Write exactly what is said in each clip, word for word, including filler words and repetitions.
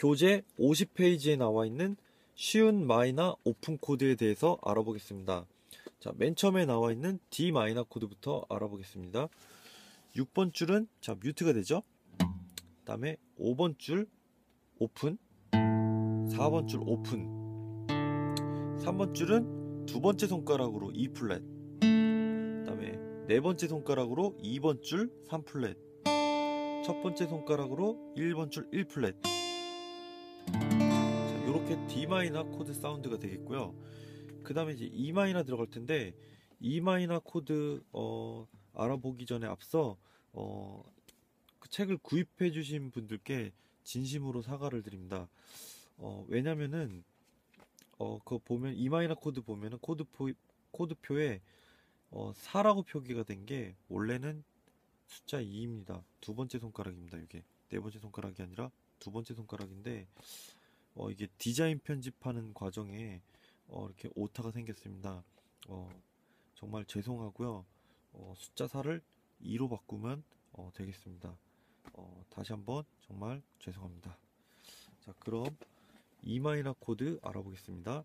교재 오십 페이지에 나와 있는 쉬운 마이너 오픈 코드에 대해서 알아보겠습니다. 자, 맨 처음에 나와 있는 D 마이너 코드부터 알아보겠습니다. 육 번 줄은 자, 뮤트가 되죠. 그 다음에 오 번 줄 오픈, 사 번 줄 오픈, 삼 번 줄은 두 번째 손가락으로 E 플랫, 그 다음에 네 번째 손가락으로 이 번 줄 삼 플랫, 첫 번째 손가락으로 일 번 줄 일 플랫. 자, 요렇게 D 마이너 코드 사운드가 되겠고요. 그 다음에 이제 E 마이너 들어갈 텐데, E 마이너 코드 어, 알아보기 전에 앞서 어, 그 책을 구입해 주신 분들께 진심으로 사과를 드립니다. 어, 왜냐면은 어, 그거 보면 E 마이너 코드 보면은 코드포, 코드표에 어, 사라고 표기가 된 게 원래는 숫자 이입니다. 두 번째 손가락입니다. 이게 네 번째 손가락이 아니라 두 번째 손가락인데 어, 이게 디자인 편집하는 과정에 어, 이렇게 오타가 생겼습니다. 어, 정말 죄송하고요. 어, 숫자 사를 이로 바꾸면 어, 되겠습니다. 어, 다시 한번 정말 죄송합니다. 자, 그럼 E 마이너 코드 알아보겠습니다.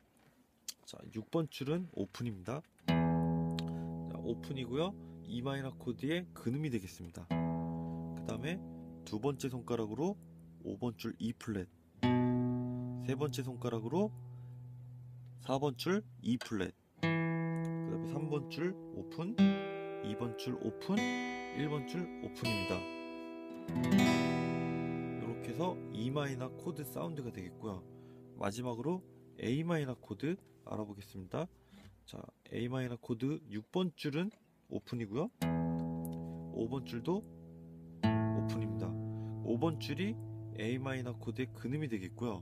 자, 육 번 줄은 오픈입니다. 자, 오픈이고요. E 마이너 코드의 근음이 되겠습니다. 그 다음에 두 번째 손가락으로 오 번 줄 E 플랫, 세 번째 손가락으로 사 번 줄 E 플랫, 그 다음에 삼 번 줄 오픈, 이 번 줄 오픈, 일 번 줄 오픈입니다. 이렇게 해서 E 마이너 코드 사운드가 되겠고요. 마지막으로 A 마이너 코드 알아보겠습니다. 자, A 마이너 코드 육 번 줄은 오픈이고요. 오 번 줄도 오픈입니다. 오 번 줄이 A 마이너 코드의 근음이 되겠고요.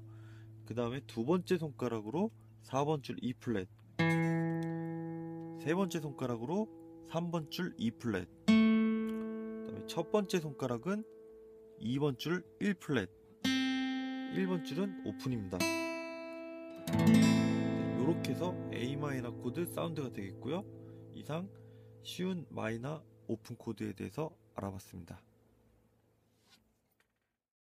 그 다음에 두 번째 손가락으로 사 번 줄 E 플랫, 세 번째 손가락으로 삼 번 줄 E 플랫, 그다음에 첫 번째 손가락은 이 번 줄 일 플랫, 일 번 줄은 오픈입니다. 이렇게 해서 A 마이너 코드 사운드가 되겠고요. 이상 쉬운 마이너 오픈 코드에 대해서 알아봤습니다.